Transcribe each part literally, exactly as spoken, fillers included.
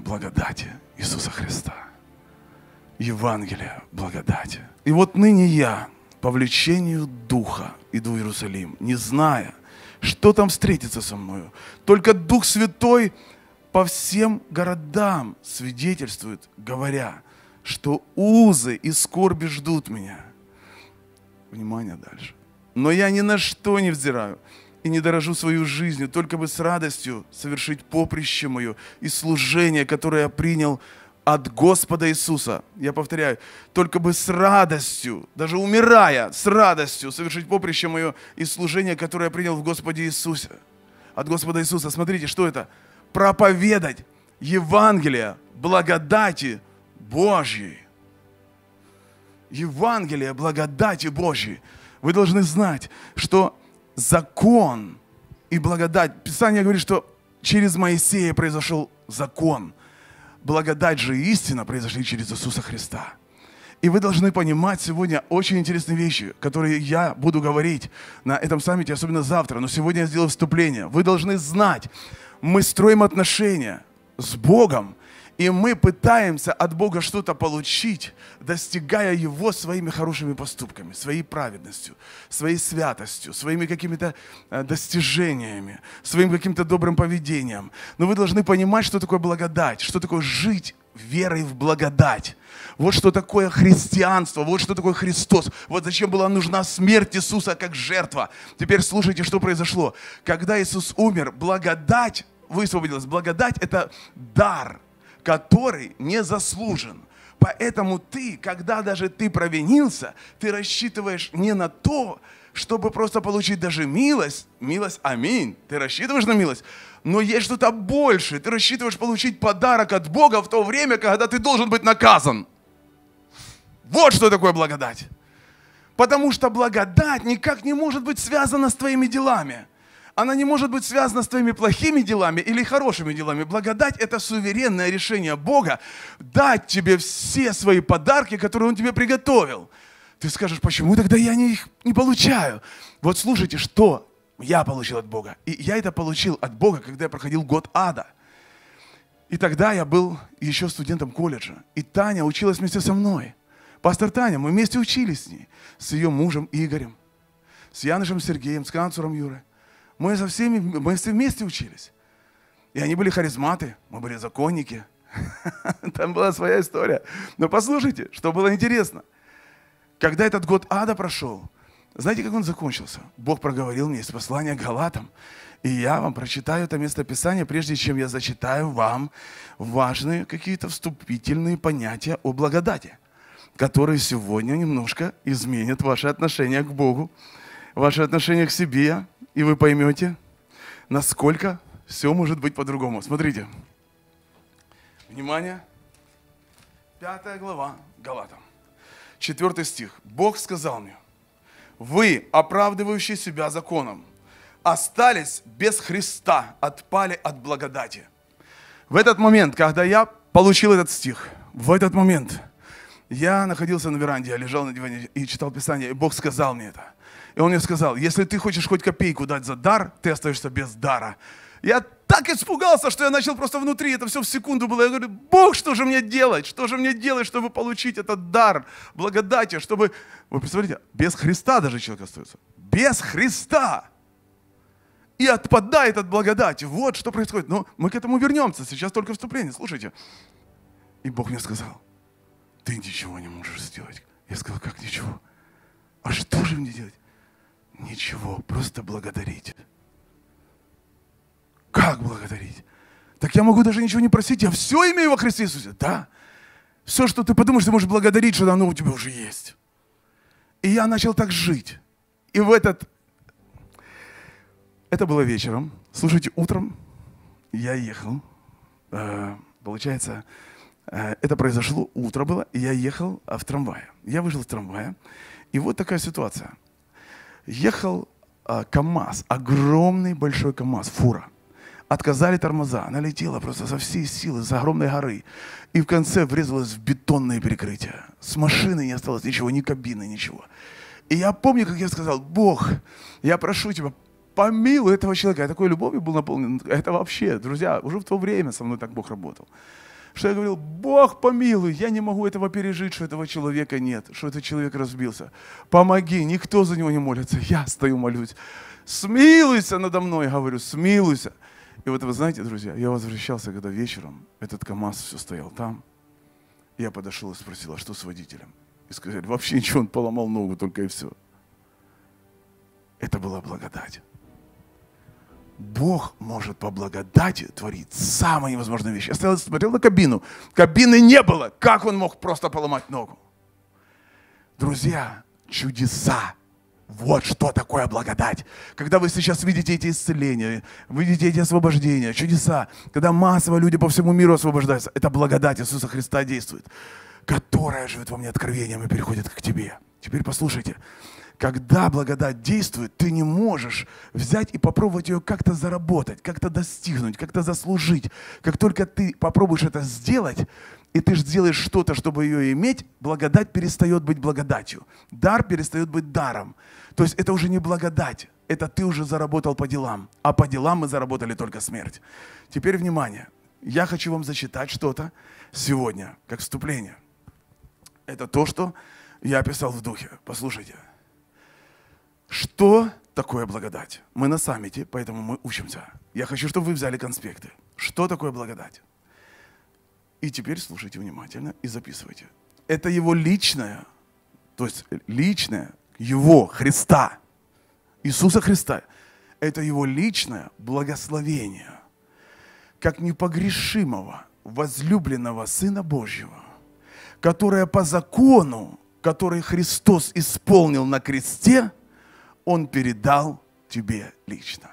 благодати Иисуса Христа, Евангелия благодати. И вот ныне я по влечению Духа иду в Иерусалим, не зная, что там встретится со мною. Только Дух Святой по всем городам свидетельствует, говоря, что узы и скорби ждут меня. Внимание дальше. Но я ни на что не взираю и не дорожу свою жизнью, только бы с радостью совершить поприще мое и служение, которое я принял от Господа Иисуса. Я повторяю, только бы с радостью, даже умирая, с радостью совершить поприще мое и служение, которое я принял в Господе Иисусе. От Господа Иисуса. Смотрите, что это? Проповедать Евангелие благодати Божьей. Евангелие благодати Божьей. Вы должны знать, что закон и благодать. Писание говорит, что через Моисея произошел закон. Благодать же и истина произошли через Иисуса Христа. И вы должны понимать сегодня очень интересные вещи, которые я буду говорить на этом саммите, особенно завтра. Но сегодня я сделаю вступление. Вы должны знать, мы строим отношения с Богом, и мы пытаемся от Бога что-то получить, достигая Его своими хорошими поступками, своей праведностью, своей святостью, своими какими-то достижениями, своим каким-то добрым поведением. Но вы должны понимать, что такое благодать, что такое жить верой в благодать. Вот что такое христианство, вот что такое Христос. Вот зачем была нужна смерть Иисуса как жертва. Теперь слушайте, что произошло. Когда Иисус умер, благодать высвободилась. Благодать – это дар, который не заслужен. Поэтому ты, когда даже ты провинился, ты рассчитываешь не на то, чтобы просто получить даже милость. Милость, аминь. Ты рассчитываешь на милость. Но есть что-то большее. Ты рассчитываешь получить подарок от Бога в то время, когда ты должен быть наказан. Вот что такое благодать. Потому что благодать никак не может быть связана с твоими делами. Она не может быть связана с твоими плохими делами или хорошими делами. Благодать – это суверенное решение Бога дать тебе все свои подарки, которые Он тебе приготовил. Ты скажешь, почему тогда я не, их не получаю? Вот слушайте, что я получил от Бога. И я это получил от Бога, когда я проходил год ада. И тогда я был еще студентом колледжа. И Таня училась вместе со мной. Пастор Таня, мы вместе учились с ней. С ее мужем Игорем, с Янышем Сергеем, с канцлером Юрой. Мы со всеми, мы все вместе учились. И они были харизматы, мы были законники. Там была своя история. Но послушайте, что было интересно. Когда этот год ада прошел, знаете, как он закончился? Бог проговорил мне из послания к Галатам. И я вам прочитаю это местописание, прежде чем я зачитаю вам важные какие-то вступительные понятия о благодати, которые сегодня немножко изменят ваше отношение к Богу, ваше отношение к себе. И вы поймете, насколько все может быть по-другому. Смотрите. Внимание. Пятая глава Галатам. Четвертый стих. Бог сказал мне: вы, оправдывающие себя законом, остались без Христа, отпали от благодати. В этот момент, когда я получил этот стих, в этот момент я находился на веранде, я лежал на диване и читал Писание, и Бог сказал мне это. И он мне сказал, если ты хочешь хоть копейку дать за дар, ты остаешься без дара. Я так испугался, что я начал просто внутри, это все в секунду было. Я говорю, Бог, что же мне делать? Что же мне делать, чтобы получить этот дар благодати, чтобы... Вы представляете, без Христа даже человек остается. Без Христа! И отпадает от благодати. Вот что происходит. Но мы к этому вернемся, сейчас только вступление, слушайте. И Бог мне сказал, ты ничего не можешь сделать. Я сказал, как ничего? А что же мне делать? Ничего, просто благодарить. Как благодарить? Так я могу даже ничего не просить, я все имею во Христе Иисусе. Да, все, что ты подумаешь, ты можешь благодарить, что оно у тебя уже есть. И я начал так жить. И в этот... Это было вечером. Слушайте, утром я ехал. Получается, это произошло, утро было, и я ехал в трамвае. Я вышел из трамвая, и вот такая ситуация. Ехал э, КамАЗ, огромный большой КамАЗ, фура. Отказали тормоза, она летела просто со всей силы, с огромной горы. И в конце врезалась в бетонное перекрытие. С машины не осталось ничего, ни кабины, ничего. И я помню, как я сказал, Бог, я прошу тебя, помилуй этого человека. Я такой любовью был наполнен. Это вообще, друзья, уже в то время со мной так Бог работал. Что я говорил, Бог помилуй, я не могу этого пережить, что этого человека нет, что этот человек разбился. Помоги, никто за него не молится, я стою молюсь. Смилуйся надо мной, говорю, смилуйся. И вот вы знаете, друзья, я возвращался, когда вечером этот КамАЗ все стоял там. Я подошел и спросил, а что с водителем? И сказали, вообще ничего, он поломал ногу, только и все. Это была благодать. Бог может по благодати творить самые невозможные вещи. Я стоял, смотрел на кабину. Кабины не было. Как он мог просто поломать ногу? Друзья, чудеса. Вот что такое благодать. Когда вы сейчас видите эти исцеления, видите эти освобождения, чудеса, когда массово люди по всему миру освобождаются, это благодать Иисуса Христа действует, которая живет во мне откровением и переходит к тебе. Теперь послушайте. Когда благодать действует, ты не можешь взять и попробовать ее как-то заработать, как-то достигнуть, как-то заслужить. Как только ты попробуешь это сделать, и ты сделаешь что-то, чтобы ее иметь, благодать перестает быть благодатью. Дар перестает быть даром. То есть это уже не благодать, это ты уже заработал по делам. А по делам мы заработали только смерть. Теперь внимание, я хочу вам зачитать что-то сегодня, как вступление. Это то, что я описал в духе. Послушайте. Что такое благодать? Мы на саммите, поэтому мы учимся. Я хочу, чтобы вы взяли конспекты. Что такое благодать? И теперь слушайте внимательно и записывайте. Это его личное, то есть личное, его, Христа, Иисуса Христа. Это его личное благословение, как непогрешимого, возлюбленного Сына Божьего, которое по закону, который Христос исполнил на кресте, Он передал тебе лично.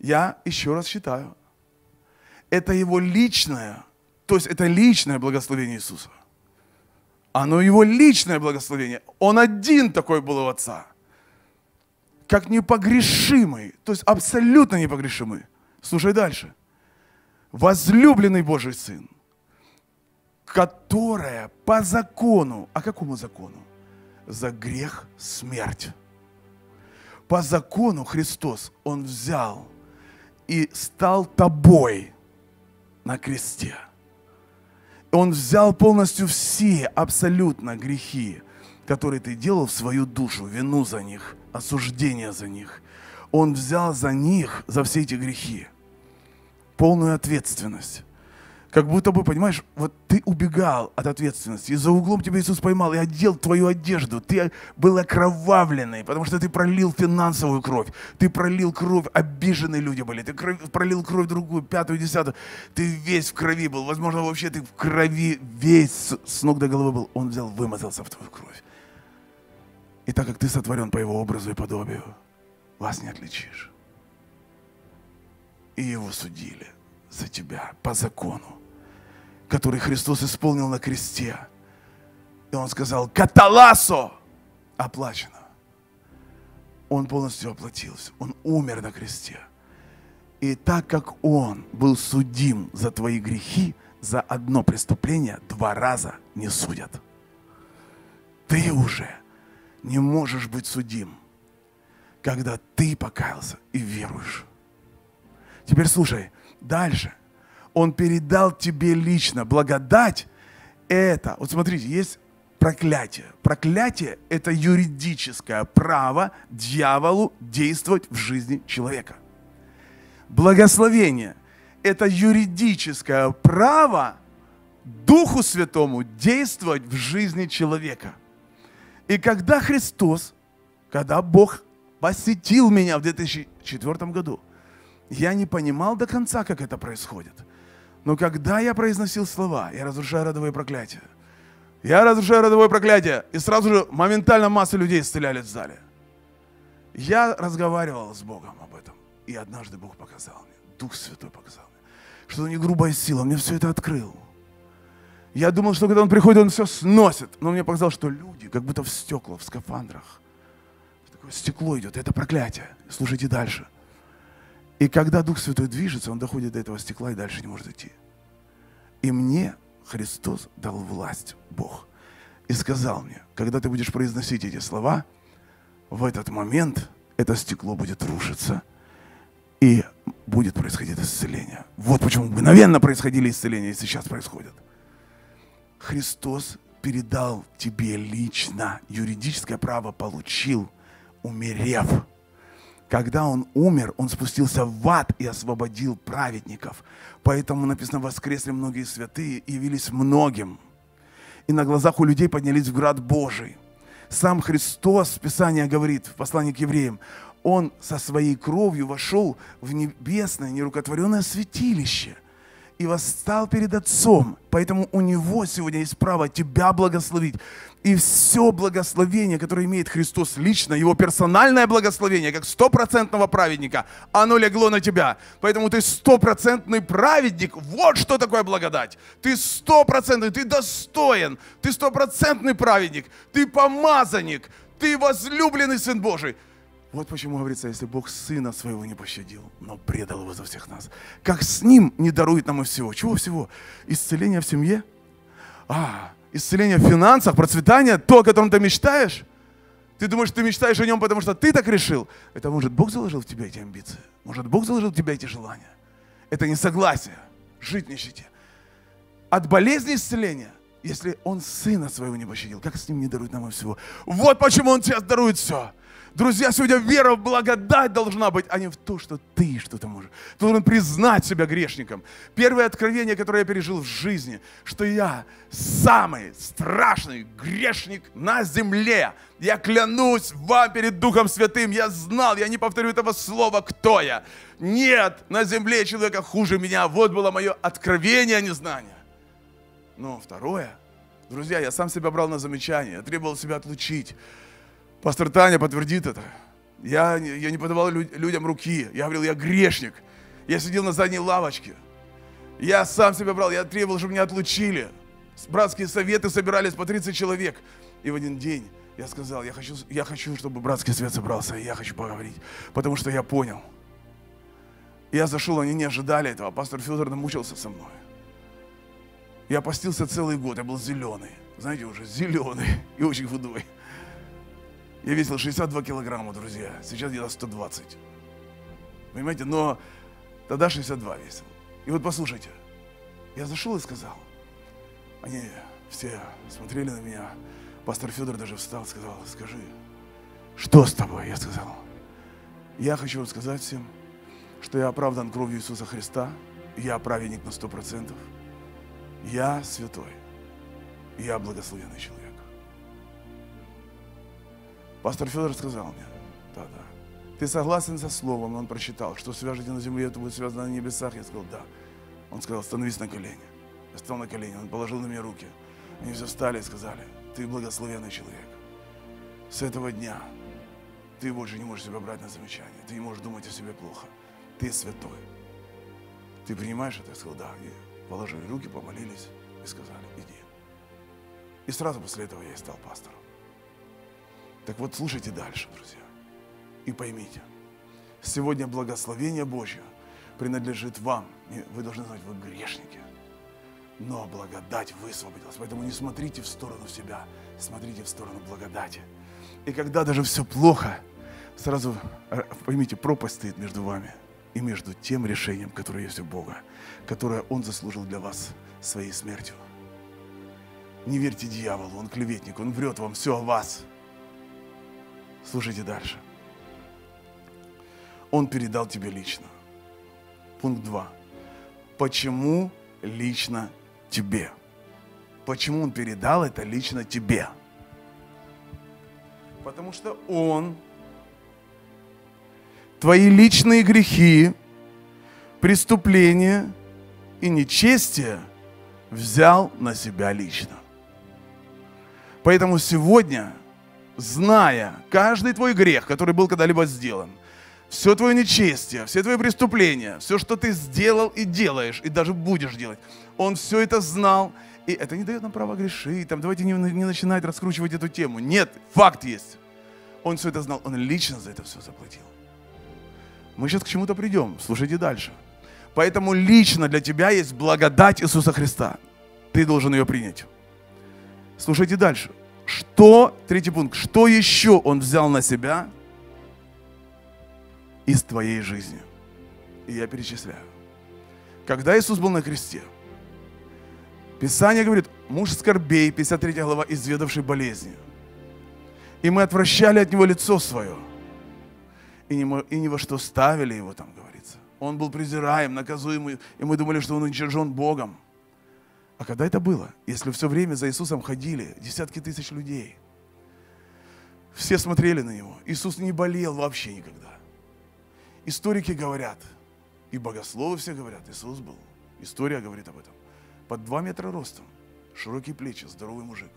Я еще раз считаю. Это его личное, то есть это личное благословение Иисуса. Оно его личное благословение. Он один такой был у Отца. Как непогрешимый, то есть абсолютно непогрешимый. Слушай дальше. Возлюбленный Божий Сын, которое по закону, а какому закону? За грех смерть. По закону Христос, Он взял и стал тобой на кресте. Он взял полностью все абсолютно грехи, которые ты делал в свою душу, вину за них, осуждение за них. Он взял за них, за все эти грехи, полную ответственность. Как будто бы, понимаешь, вот ты убегал от ответственности, и за углом тебя Иисус поймал, и одел твою одежду, ты был окровавленный, потому что ты пролил финансовую кровь, ты пролил кровь, обиженные люди были, ты кровь, пролил кровь другую, пятую, десятую, ты весь в крови был, возможно, вообще ты в крови весь с ног до головы был. Он взял, вымазался в твою кровь. И так как ты сотворен по Его образу и подобию, вас не отличишь. И Его судили за тебя по закону, который Христос исполнил на кресте. И Он сказал, каталасо, оплачено. Он полностью оплатился. Он умер на кресте. И так как Он был судим за твои грехи, за одно преступление два раза не судят. Ты уже не можешь быть судим, когда ты покаялся и веруешь. Теперь слушай, дальше. Он передал тебе лично. Благодать – это, вот смотрите, есть проклятие. Проклятие – это юридическое право дьяволу действовать в жизни человека. Благословение – это юридическое право Духу Святому действовать в жизни человека. И когда Христос, когда Бог посетил меня в две тысячи четвёртом году, я не понимал до конца, как это происходит. Но когда я произносил слова, я разрушаю родовое проклятие. Я разрушаю родовое проклятие. И сразу же моментально масса людей исцелялись в зале. Я разговаривал с Богом об этом. И однажды Бог показал мне, Дух Святой показал мне, что это не грубая сила, Он мне все это открыл. Я думал, что когда Он приходит, Он все сносит. Но Он мне показал, что люди, как будто в стеклах, в скафандрах. Такое стекло идет, это проклятие. Слушайте дальше. И когда Дух Святой движется, Он доходит до этого стекла и дальше не может идти. И мне Христос дал власть, Бог. И сказал мне, когда ты будешь произносить эти слова, в этот момент это стекло будет рушиться, и будет происходить исцеление. Вот почему мгновенно происходили исцеления, и сейчас происходят. Христос передал тебе лично, юридическое право получил, умерев. Когда Он умер, Он спустился в ад и освободил праведников. Поэтому написано, воскресли многие святые, явились многим. И на глазах у людей поднялись в град Божий. Сам Христос, Писание говорит в послании к евреям, Он со своей кровью вошел в небесное нерукотворенное святилище и восстал перед Отцом. Поэтому у Него сегодня есть право тебя благословить. И все благословение, которое имеет Христос лично, Его персональное благословение, как стопроцентного праведника, оно легло на тебя. Поэтому ты стопроцентный праведник. Вот что такое благодать. Ты стопроцентный, ты достоин. Ты стопроцентный праведник. Ты помазанник. Ты возлюбленный Сын Божий. Вот почему говорится, если Бог Сына Своего не пощадил, но предал Его за всех нас. Как с Ним не дарует нам и всего? Чего всего? Исцеление в семье? А, исцеление в финансах, процветание, то, о котором ты мечтаешь? Ты думаешь, ты мечтаешь о нем, потому что ты так решил? Это, может, Бог заложил в тебя эти амбиции? Может, Бог заложил в тебя эти желания? Это несогласие, жить в нищете. От болезни исцеления, если Он Сына Своего не пощадил, как с Ним не дарует нам и всего? Вот почему Он тебе дарует все. Друзья, сегодня вера в благодать должна быть, а не в то, что ты что-то можешь. Ты должен признать себя грешником. Первое откровение, которое я пережил в жизни, что я самый страшный грешник на земле. Я клянусь вам перед Духом Святым, я знал, я не повторю этого слова, кто я. Нет на земле человека хуже меня. Вот было мое откровение, а не знание. Но второе, друзья, я сам себя брал на замечание, я требовал себя отлучить. Пастор Таня подтвердит это. Я, я не подавал люд, людям руки. Я говорил, я грешник. Я сидел на задней лавочке. Я сам себя брал. Я требовал, чтобы меня отлучили. Братские советы собирались по тридцать человек. И в один день я сказал, я хочу, я хочу, чтобы братский совет собрался. И я хочу поговорить. Потому что я понял. Я зашел, они не ожидали этого. Пастор Федор намучился со мной. Я постился целый год. Я был зеленый. Знаете, уже зеленый и очень худой. Я весил шестьдесят два килограмма, друзья. Сейчас где-то сто двадцать. Понимаете, но тогда шестьдесят два весил. И вот послушайте. Я зашел и сказал. Они все смотрели на меня. Пастор Федор даже встал и сказал, скажи, что с тобой? Я сказал, я хочу рассказать всем, что я оправдан кровью Иисуса Христа. Я праведник на сто процентов. Я святой. Я благословенный человек. Пастор Федор сказал мне, да, да, ты согласен со словом? Он прочитал, что свяжете на земле, это будет связано на небесах. Я сказал, да. Он сказал, становись на колени. Я встал на колени, он положил на меня руки. Они все встали и сказали, ты благословенный человек. С этого дня ты больше не можешь себя брать на замечание, ты не можешь думать о себе плохо. Ты святой. Ты принимаешь это? Я сказал, да. И положили руки, помолились и сказали, иди. И сразу после этого я и стал пастором. Так вот, слушайте дальше, друзья, и поймите, сегодня благословение Божье принадлежит вам, и вы должны знать, вы грешники, но благодать высвободилась, поэтому не смотрите в сторону себя, смотрите в сторону благодати. И когда даже все плохо, сразу поймите, пропасть стоит между вами и между тем решением, которое есть у Бога, которое Он заслужил для вас своей смертью. Не верьте дьяволу, он клеветник, он врет вам все о вас. Слушайте дальше. Он передал тебе лично. Пункт два. Почему лично тебе? Почему Он передал это лично тебе? Потому что Он твои личные грехи, преступления и нечестие взял на себя лично. Поэтому сегодня, зная каждый твой грех, который был когда-либо сделан, все твое нечестие, все твои преступления, все, что ты сделал и делаешь, и даже будешь делать, Он все это знал, и это не дает нам права грешить, там, давайте не, не начинать раскручивать эту тему. Нет, факт есть. Он все это знал, Он лично за это все заплатил. Мы сейчас к чему-то придем, слушайте дальше. Поэтому лично для тебя есть благодать Иисуса Христа. Ты должен ее принять. Слушайте дальше. Что, третий пункт, что еще Он взял на себя? из твоей жизни. И я перечисляю. Когда Иисус был на кресте, Писание говорит, муж скорбей, пятьдесят третья глава, изведавший болезни. И мы отвращали от него лицо свое. И ни, и ни во что ставили его, там говорится. Он был презираем, наказуемый, и мы думали, что он уничижен Богом. А когда это было? Если все время за Иисусом ходили десятки тысяч людей. Все смотрели на Него. Иисус не болел вообще никогда. Историки говорят, и богословы все говорят, Иисус был. История говорит об этом. Под два метра ростом, широкие плечи, здоровый мужик.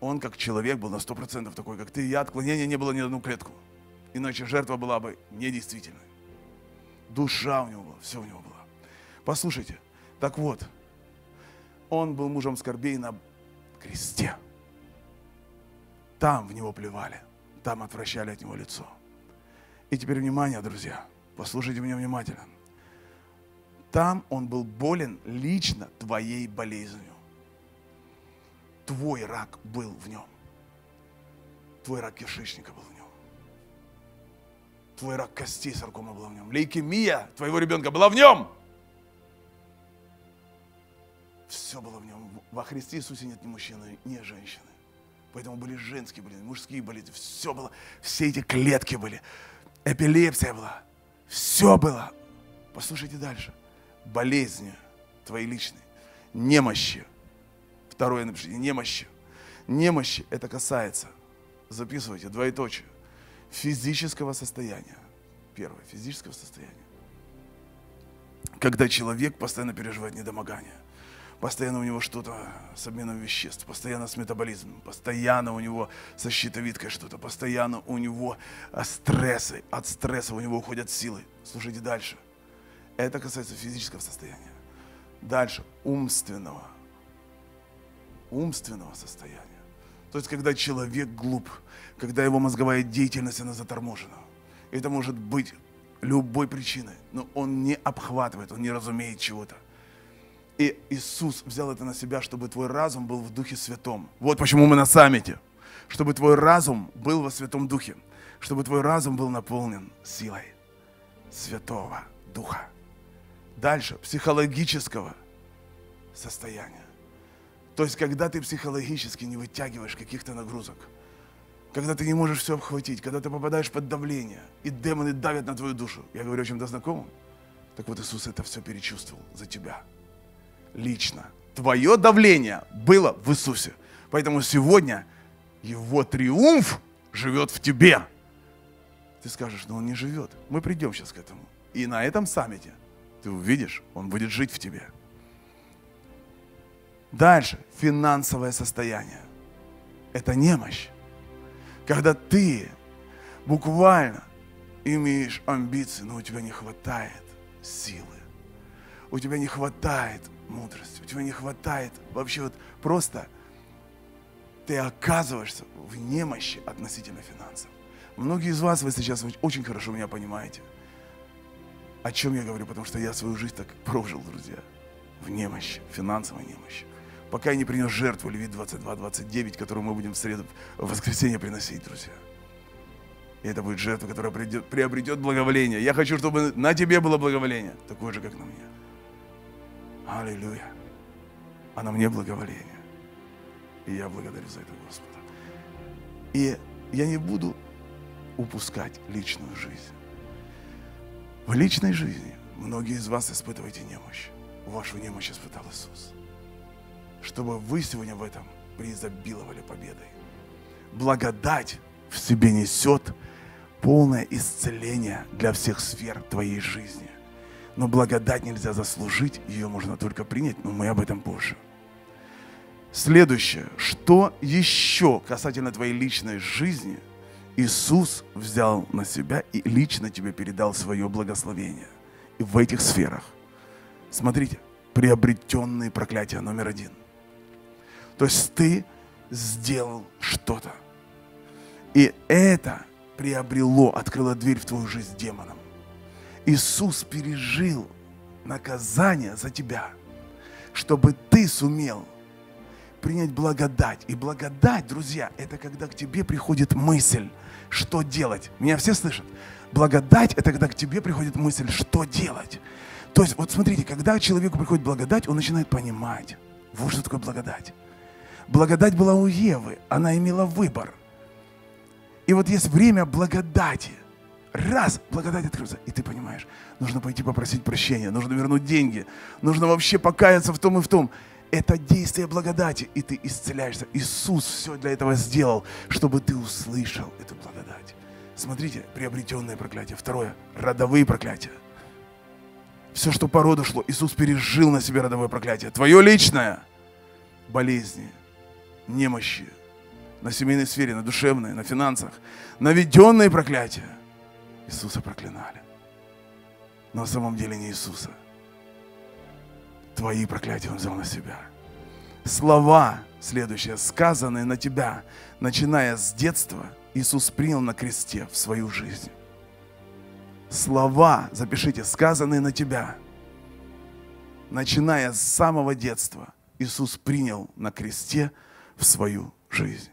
Он как человек был на сто процентов такой, как ты и я. Отклонения не было ни на одну клетку. Иначе жертва была бы недействительной. Душа у него была, все у него было. Послушайте, так вот, он был мужем скорбей на кресте. Там в него плевали, там отвращали от него лицо. И теперь внимание, друзья, послушайте меня внимательно. Там он был болен лично твоей болезнью. Твой рак был в нем. Твой рак кишечника был в нем. Твой рак костей, саркома, была в нем. Лейкемия твоего ребенка была в нем. Все было в нем. Во Христе Иисусе нет ни мужчины, ни женщины. Поэтому были женские болезни, мужские болезни. Все было. Все эти клетки были. Эпилепсия была. Все было. Послушайте дальше. Болезни твои личные. Немощи. Второе напишите. Немощи. Немощи. Это касается. Записывайте. Двоеточие. Физического состояния. Первое. Физического состояния. Когда человек постоянно переживает недомогание. Постоянно у него что-то с обменом веществ, постоянно с метаболизмом, постоянно у него со щитовидкой что-то, постоянно у него стрессы, от стресса у него уходят силы. Слушайте дальше. Это касается физического состояния. Дальше. Умственного. Умственного состояния. То есть, когда человек глуп, когда его мозговая деятельность, она заторможена. Это может быть любой причиной, но он не обхватывает, он не разумеет чего-то. И Иисус взял это на себя, чтобы твой разум был в Духе Святом. Вот почему мы на саммите. Чтобы твой разум был во Святом Духе. Чтобы твой разум был наполнен силой Святого Духа. Дальше. Психологического состояния. То есть, когда ты психологически не вытягиваешь каких-то нагрузок. Когда ты не можешь все обхватить. Когда ты попадаешь под давление. И демоны давят на твою душу. Я говорю о чем-то знакомом. Так вот, Иисус это все перечувствовал за тебя. Лично. Твое давление было в Иисусе. Поэтому сегодня Его триумф живет в тебе. Ты скажешь, но Он не живет. Мы придем сейчас к этому. И на этом саммите ты увидишь, Он будет жить в тебе. Дальше. Финансовое состояние. Это немощь. Когда ты буквально имеешь амбиции, но у тебя не хватает силы. У тебя не хватает мудрости, у тебя не хватает вообще вот просто ты оказываешься в немощи относительно финансов. Многие из вас, вы сейчас очень хорошо меня понимаете, о чем я говорю, потому что я свою жизнь так прожил, друзья, в немощи, финансовой немощи. Пока я не принес жертву Левит двадцать два двадцать девять, которую мы будем в среду, в воскресенье приносить, друзья. И это будет жертва, которая придет, приобретет благоволение. Я хочу, чтобы на тебе было благоволение, такое же, как на мне. Аллилуйя. А на мне благоволение. И я благодарю за это Господа. И я не буду упускать личную жизнь. В личной жизни многие из вас испытываете немощь. Вашу немощь испытал Иисус. Чтобы вы сегодня в этом преизобиловали победой. Благодать в себе несет полное исцеление для всех сфер твоей жизни. Но благодать нельзя заслужить, ее можно только принять, но мы об этом позже. Следующее. Что еще касательно твоей личной жизни Иисус взял на себя и лично тебе передал свое благословение? И в этих сферах. Смотрите, приобретенные проклятия номер один. То есть ты сделал что-то. И это приобрело, открыло дверь в твою жизнь демонам. Иисус пережил наказание за тебя, чтобы ты сумел принять благодать. И благодать, друзья, это когда к тебе приходит мысль, что делать. Меня все слышат? Благодать – это когда к тебе приходит мысль, что делать. То есть, вот смотрите, когда человеку приходит благодать, он начинает понимать. Вот что такое благодать. Благодать была у Евы, она имела выбор. И вот есть время благодати. Раз, благодать открылся, и ты понимаешь, нужно пойти попросить прощения, нужно вернуть деньги, нужно вообще покаяться в том и в том. Это действие благодати, и ты исцеляешься. Иисус все для этого сделал, чтобы ты услышал эту благодать. Смотрите, приобретенное проклятие. Второе, родовые проклятия. Все, что по роду шло, Иисус пережил на себе родовое проклятие. Твое личное. Болезни, немощи, на семейной сфере, на душевной, на финансах. Наведенные проклятия. Иисуса проклинали. Но на самом деле не Иисуса. Твои проклятия Он взял на себя. Слова, следующие, сказанные на тебя, начиная с детства, Иисус принял на кресте в свою жизнь. Слова, запишите, сказанные на тебя, начиная с самого детства, Иисус принял на кресте в свою жизнь.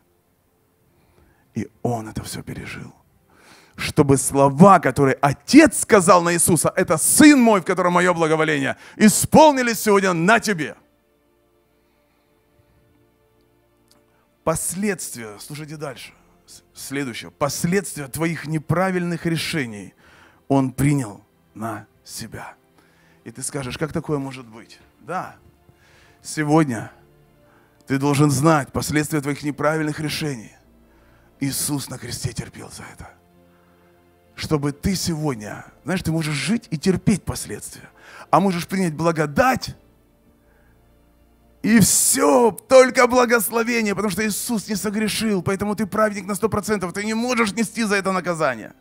И Он это все пережил. Чтобы слова, которые Отец сказал на Иисуса, это Сын мой, в котором мое благоволение, исполнились сегодня на тебе. Последствия, слушайте дальше, следующее, последствия твоих неправильных решений Он принял на себя. И ты скажешь, как такое может быть? Да, сегодня ты должен знать последствия твоих неправильных решений. Иисус на кресте терпел за это. Чтобы ты сегодня, знаешь, ты можешь жить и терпеть последствия, а можешь принять благодать, и все, только благословение, потому что Иисус не согрешил, поэтому ты праведник на сто процентов, ты не можешь нести за это наказание.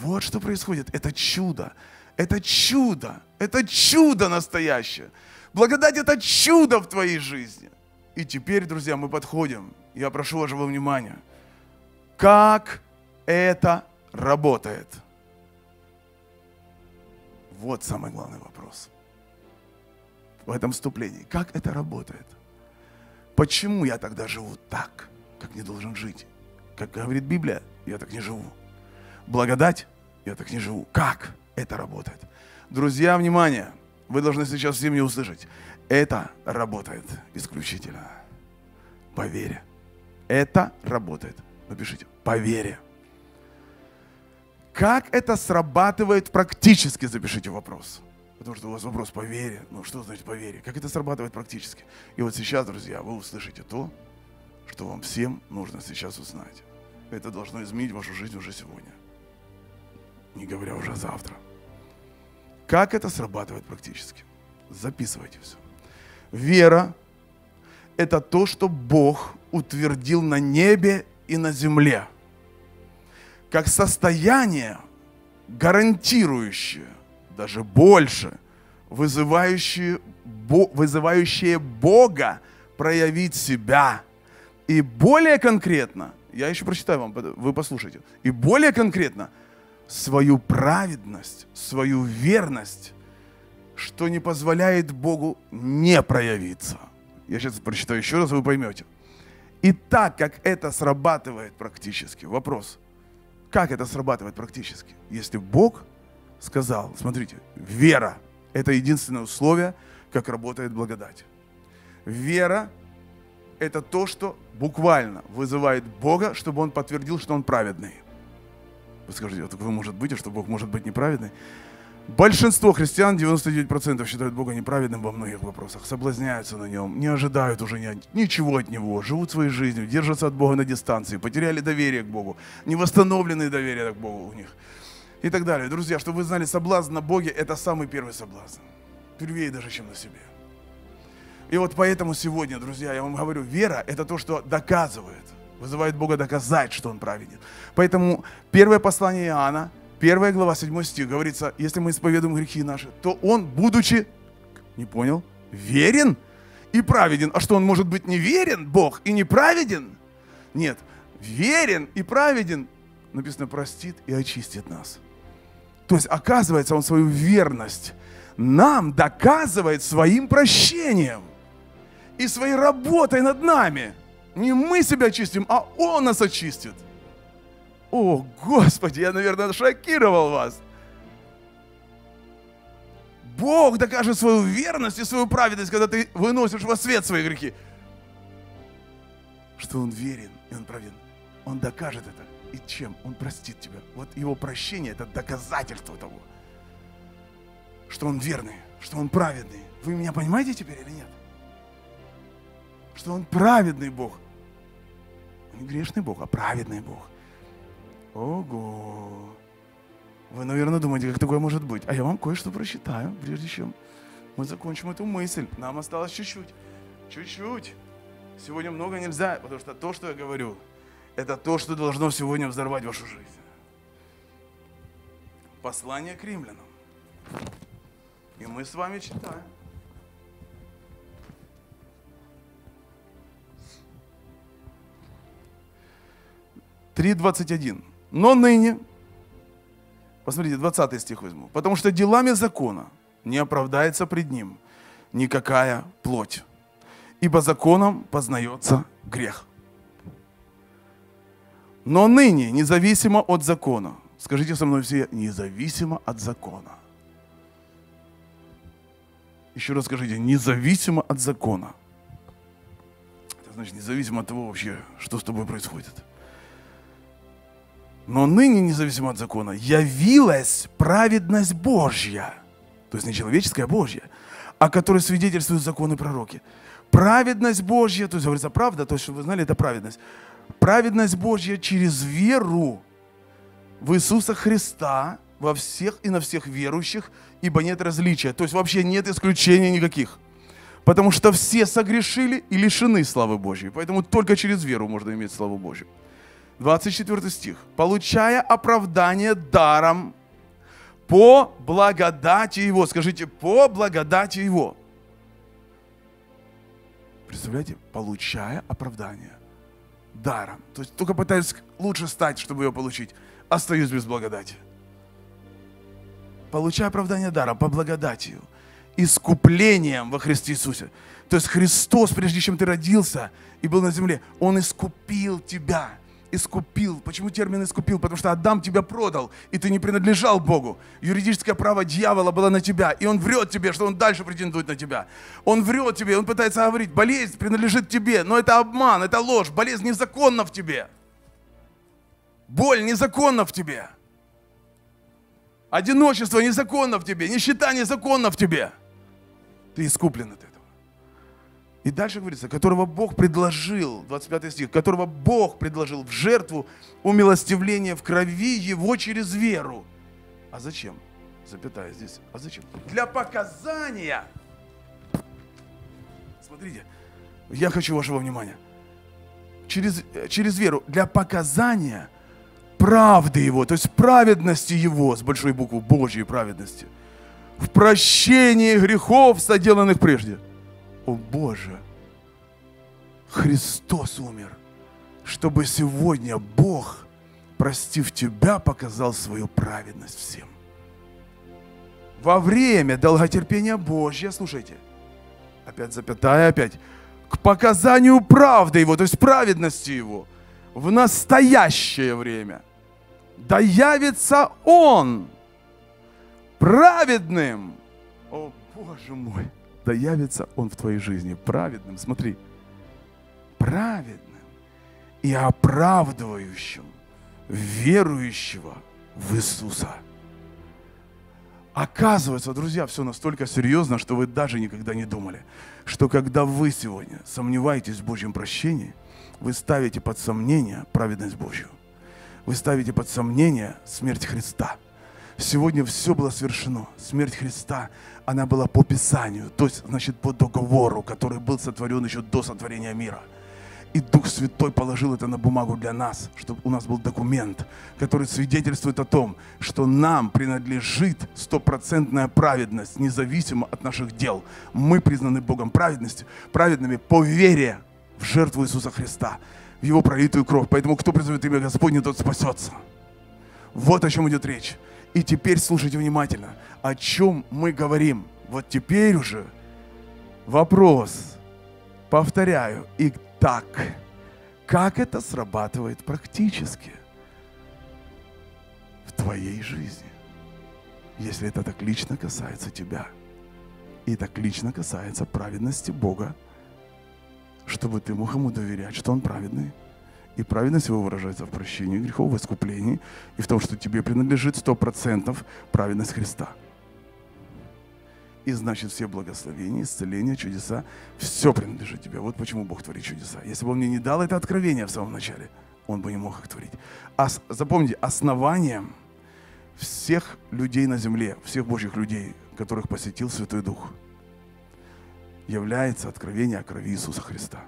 Вот что происходит, это чудо, это чудо, это чудо настоящее. Благодать – это чудо в твоей жизни. И теперь, друзья, мы подходим, я прошу вашего внимания, как... это работает. Вот самый главный вопрос в этом вступлении. Как это работает? Почему я тогда живу так, как не должен жить? Как говорит Библия, я так не живу. Благодать, я так не живу. Как это работает? Друзья, внимание, вы должны сейчас все меня услышать. Это работает исключительно по вере. Это работает. Напишите, по вере. Как это срабатывает практически, запишите вопрос. Потому что у вас вопрос по вере. Ну, что значит по вере? Как это срабатывает практически? И вот сейчас, друзья, вы услышите то, что вам всем нужно сейчас узнать. Это должно изменить вашу жизнь уже сегодня. Не говоря уже завтра. Как это срабатывает практически? Записывайте все. Вера – это то, что Бог утвердил на небе и на земле. Как состояние, гарантирующее, даже больше, вызывающее, вызывающее Бога проявить себя. И более конкретно, я еще прочитаю вам, вы послушайте. И более конкретно, свою праведность, свою верность, что не позволяет Богу не проявиться. Я сейчас прочитаю еще раз, вы поймете. И так как это срабатывает практически, вопрос, как это срабатывает практически? Если Бог сказал, смотрите, вера – это единственное условие, как работает благодать. Вера – это то, что буквально вызывает Бога, чтобы Он подтвердил, что Он праведный. Вы скажете, а такое может быть, а что Бог может быть неправедный? Большинство христиан, девяносто девять процентов, считают Бога неправедным во многих вопросах, соблазняются на Нем, не ожидают уже ничего от Него, живут своей жизнью, держатся от Бога на дистанции, потеряли доверие к Богу, не восстановлены доверие к Богу у них и так далее. Друзья, чтобы вы знали, соблазн на Боге – это самый первый соблазн, первее даже, чем на себе. И вот поэтому сегодня, друзья, я вам говорю, вера – это то, что доказывает, вызывает Бога доказать, что Он праведен. Поэтому первое послание Иоанна, Первая глава, седьмой стих, говорится, если мы исповедуем грехи наши, то Он, будучи, не понял, верен и праведен. А что, Он может быть неверен, Бог, и неправеден? Нет, верен и праведен, написано, простит и очистит нас. То есть, оказывается, Он свою верность нам доказывает своим прощением. и своей работой над нами. Не мы себя чистим, а Он нас очистит. О, Господи, я, наверное, шокировал вас. Бог докажет свою верность и свою праведность, когда ты выносишь во свет свои грехи. Что Он верен и Он праведен. Он докажет это. И чем? Он простит тебя. Вот Его прощение – это доказательство того, что Он верный, что Он праведный. Вы меня понимаете теперь или нет? Что Он праведный Бог. Не грешный Бог, а праведный Бог. Ого! Вы, наверное, думаете, как такое может быть. А я вам кое-что прочитаю, прежде чем мы закончим эту мысль. Нам осталось чуть-чуть. Чуть-чуть. Сегодня много нельзя, потому что то, что я говорю, это то, что должно сегодня взорвать вашу жизнь. Послание к римлянам. И мы с вами читаем. три двадцать один. Но ныне, посмотрите, двадцатый стих возьму. Потому что делами закона не оправдается пред Ним никакая плоть. Ибо законом познается грех. Но ныне, независимо от закона, скажите со мной все, независимо от закона. Еще раз скажите, независимо от закона. Это значит, независимо от того вообще, что с тобой происходит. Но ныне, независимо от закона, явилась праведность Божья. То есть не человеческая, а Божья, о которой свидетельствуют законы пророки. Праведность Божья, то есть говорится правда, то, что вы знали, это праведность. Праведность Божья через веру в Иисуса Христа во всех и на всех верующих, ибо нет различия. То есть вообще нет исключений никаких. Потому что все согрешили и лишены славы Божьей. Поэтому только через веру можно иметь славу Божью. двадцать четвёртый стих. Получая оправдание даром по благодати Его. Скажите, по благодати Его. Представляете? Получая оправдание. Даром. То есть только пытаюсь лучше стать, чтобы ее получить. Остаюсь без благодати. Получаю оправдание даром, по благодатию, искуплением во Христе Иисусе. То есть Христос, прежде чем ты родился и был на земле, Он искупил тебя. Искупил. Почему термин искупил? Потому что Адам тебя продал, и ты не принадлежал Богу. Юридическое право дьявола было на тебя, и он врет тебе, что он дальше претендует на тебя. Он врет тебе, он пытается говорить, болезнь принадлежит тебе, но это обман, это ложь, болезнь незаконна в тебе. Боль незаконна в тебе. Одиночество незаконно в тебе, нищета незаконна в тебе. Ты искуплен от этого. И дальше говорится, которого Бог предложил, двадцать пятый стих, которого Бог предложил в жертву умилостивления в крови Его через веру. А зачем? Запятая здесь. А зачем? Для показания. Смотрите, я хочу вашего внимания. Через, через веру. Для показания правды Его, то есть праведности Его, с большой буквы, Божьей праведности, в прощении грехов, соделанных прежде. О Боже, Христос умер, чтобы сегодня Бог, простив тебя, показал свою праведность всем. Во время долготерпения Божьего, слушайте, опять запятая, опять, к показанию правды Его, то есть праведности Его, в настоящее время, да явится Он праведным. О Боже мой! Да явится Он в твоей жизни праведным, смотри, праведным и оправдывающим верующего в Иисуса. Оказывается, друзья, все настолько серьезно, что вы даже никогда не думали, что когда вы сегодня сомневаетесь в Божьем прощении, вы ставите под сомнение праведность Божью, вы ставите под сомнение смерть Христа. Сегодня все было совершено. Смерть Христа, она была по Писанию, то есть, значит, по договору, который был сотворен еще до сотворения мира. И Дух Святой положил это на бумагу для нас, чтобы у нас был документ, который свидетельствует о том, что нам принадлежит стопроцентная праведность, независимо от наших дел. Мы признаны Богом праведностью, праведными по вере в жертву Иисуса Христа, в Его пролитую кровь. Поэтому кто призовет имя Господне, тот спасется. Вот о чем идет речь. И теперь слушайте внимательно, о чем мы говорим. Вот теперь уже вопрос, Повторяю, и так, как это срабатывает практически в твоей жизни, если это так лично касается тебя и так лично касается праведности Бога, чтобы ты мог ему доверять, что он праведный. И праведность его выражается в прощении грехов, в искуплении и в том, что тебе принадлежит сто процентов праведность Христа. И значит, все благословения, исцеления, чудеса, все принадлежит тебе. Вот почему Бог творит чудеса. Если бы он мне не дал это откровение в самом начале, он бы не мог их творить. А запомните, основанием всех людей на земле, всех Божьих людей, которых посетил Святой Дух, является откровение о крови Иисуса Христа.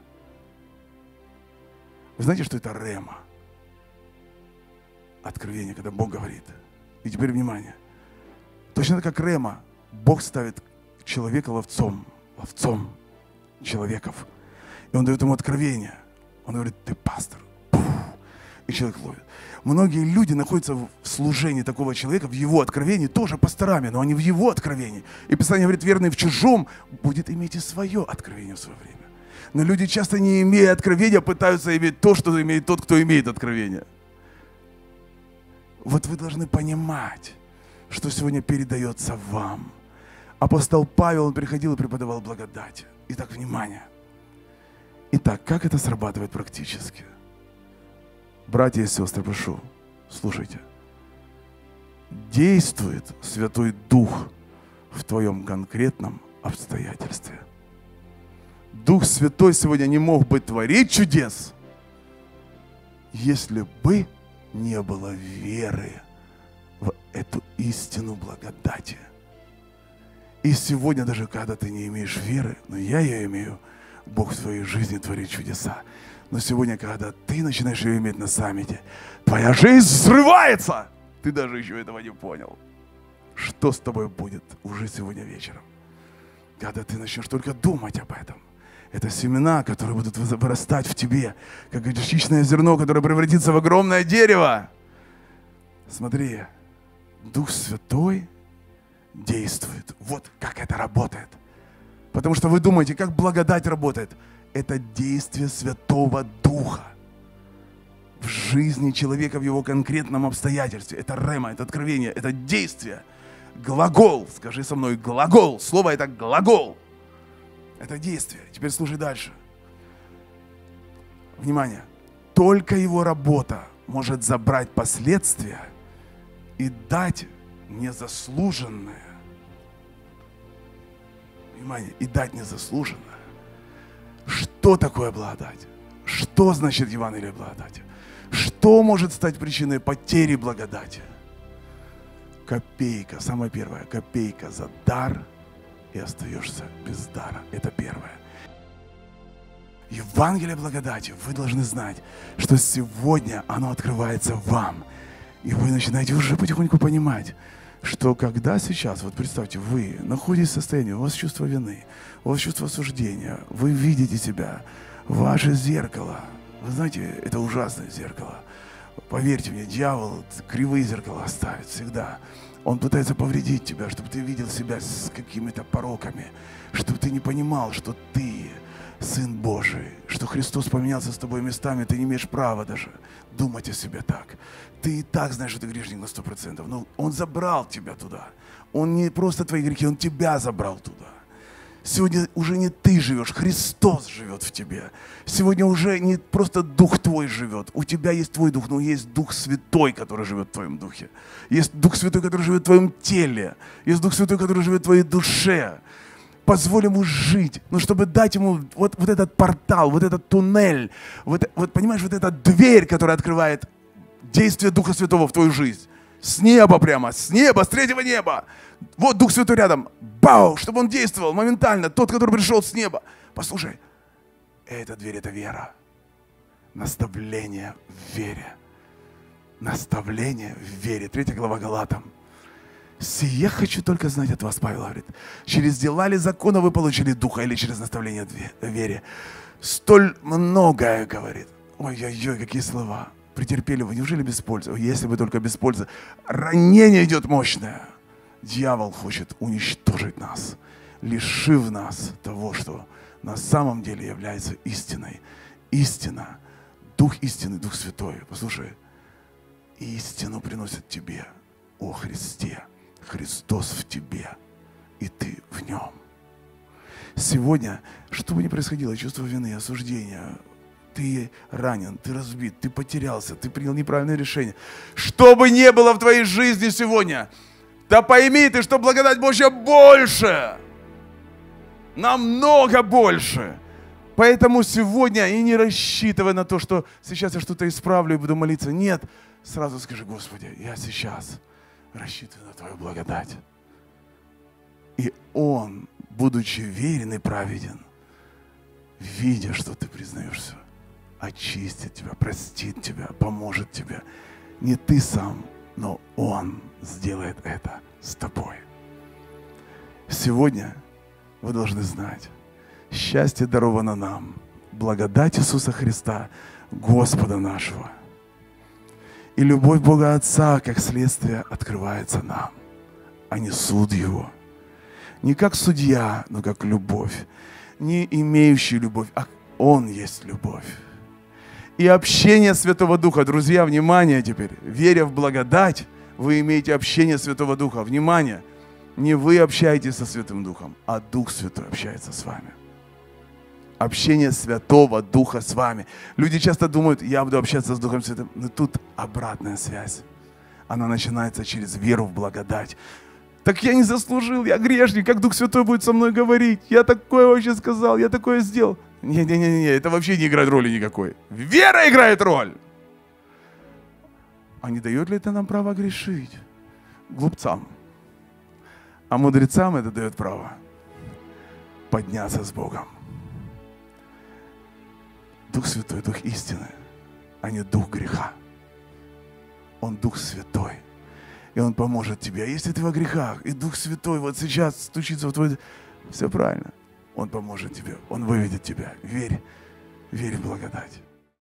Вы знаете, что это рема? Откровение, когда Бог говорит. И теперь внимание. Точно так, как рема, Бог ставит человека ловцом, ловцом человеков. И он дает ему откровение. Он говорит, ты пастор. Пух. И человек ловит. Многие люди находятся в служении такого человека, в его откровении, тоже пасторами, но они в его откровении. И Писание говорит, верный в чужом будет иметь и свое откровение в свое время. Но люди часто, не имея откровения, пытаются иметь то, что имеет тот, кто имеет откровение. Вот вы должны понимать, что сегодня передается вам. Апостол Павел, он приходил и преподавал благодать. Итак, внимание. Итак, как это срабатывает практически? Братья и сестры, прошу, слушайте. Действует Святой Дух в твоем конкретном обстоятельстве. Дух Святой сегодня не мог бы творить чудес, если бы не было веры в эту истину благодати. И сегодня, даже когда ты не имеешь веры, но я ее имею, Бог в своей жизни творит чудеса. Но сегодня, когда ты начинаешь ее иметь на саммите, твоя жизнь взрывается. Ты даже еще этого не понял. Что с тобой будет уже сегодня вечером? Когда ты начнешь только думать об этом. Это семена, которые будут вырастать в тебе, как горчичное зерно, которое превратится в огромное дерево. Смотри, Дух Святой действует. Вот как это работает. Потому что вы думаете, как благодать работает. Это действие Святого Духа в жизни человека, в его конкретном обстоятельстве. Это рема, это откровение, это действие. Глагол, скажи со мной, глагол. Слово это глагол. Это действие. Теперь слушай дальше. Внимание. Только его работа может забрать последствия и дать незаслуженное. Внимание, и дать незаслуженное. Что такое благодать? Что значит Евангелие благодати? Что может стать причиной потери благодати? Копейка, самое первое, копейка за дар, и остаешься без дара. Это первое. Евангелие благодати, вы должны знать, что сегодня оно открывается вам. И вы начинаете уже потихоньку понимать, что когда сейчас, вот представьте, вы находитесь в состоянии, у вас чувство вины, у вас чувство осуждения, вы видите себя, ваше зеркало, вы знаете, это ужасное зеркало. Поверьте мне, дьявол кривые зеркала ставит всегда. Он пытается повредить тебя, чтобы ты видел себя с какими-то пороками, чтобы ты не понимал, что ты Сын Божий, что Христос поменялся с тобой местами, ты не имеешь права даже думать о себе так. Ты и так знаешь, что ты грешник на сто процентов, но Он забрал тебя туда. Он не просто твои грехи, Он тебя забрал туда. Сегодня уже не ты живешь, Христос живет в тебе. Сегодня уже не просто Дух твой живет. У тебя есть твой Дух, но есть Дух Святой, который живет в твоем Духе. Есть Дух Святой, который живет в твоем теле. Есть Дух Святой, который живет в твоей душе. Позволь ему жить, но чтобы дать ему вот, вот этот портал, вот этот туннель, вот, вот понимаешь, вот эта дверь, которая открывает действие Духа Святого в твою жизнь. С неба прямо, с неба, с третьего неба. Вот Дух Святой рядом. Бау! Чтобы он действовал моментально, тот, который пришел с неба. Послушай, эта дверь – это вера. Наставление в вере. Наставление в вере. Третья глава Галатам. «Сие хочу только знать от вас», Павел говорит, «через дела ли закона вы получили Духа или через наставление в вере?» Столь многое, говорит. Ой-ой-ой, какие слова. Претерпели вы, неужели без пользы? Если бы только без пользы. Ранение идет мощное. Дьявол хочет уничтожить нас, лишив нас того, что на самом деле является истиной. Истина, Дух истины, Дух Святой. Послушай, истину приносит тебе, о Христе. Христос в тебе, и ты в нем. Сегодня, что бы ни происходило, чувство вины, осуждения, ты ранен, ты разбит, ты потерялся, ты принял неправильное решение. Что бы ни было в твоей жизни сегодня, да пойми ты, что благодать Божья больше, намного больше. Поэтому сегодня и не рассчитывай на то, что сейчас я что-то исправлю и буду молиться. Нет, сразу скажи: Господи, я сейчас рассчитываю на Твою благодать. И Он, будучи верен и праведен, видя, что ты признаешься, очистит тебя, простит тебя, поможет тебе. Не ты сам, но Он сделает это с тобой. Сегодня вы должны знать, счастье даровано нам, благодать Иисуса Христа, Господа нашего. И любовь Бога Отца, как следствие, открывается нам, а не суд Его. Не как судья, но как любовь. Не имеющий любовь, а Он есть любовь. И общение Святого Духа, друзья, внимание теперь, веря в благодать, вы имеете общение Святого Духа. Внимание, не вы общаетесь со Святым Духом, а Дух Святой общается с вами. Общение Святого Духа с вами. Люди часто думают: я буду общаться с Духом Святым. Но тут обратная связь. Она начинается через веру в благодать. Так я не заслужил, я грешник, как Дух Святой будет со мной говорить? Я такое вообще сказал, я такое сделал. Не-не-не, это вообще не играет роли никакой. Вера играет роль. А не дает ли это нам право грешить? Глупцам. А мудрецам это дает право подняться с Богом. Дух Святой, Дух истины, а не Дух греха. Он Дух Святой. И Он поможет тебе. А если ты во грехах, и Дух Святой вот сейчас стучится в твой... Все правильно. Он поможет тебе. Он выведет тебя. Верь. Верь в благодать.